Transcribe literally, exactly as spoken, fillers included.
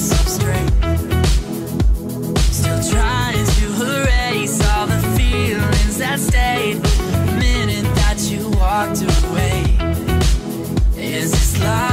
myself straight. Still trying to erase all the feelings that stayed the minute that you walked away. Is this life?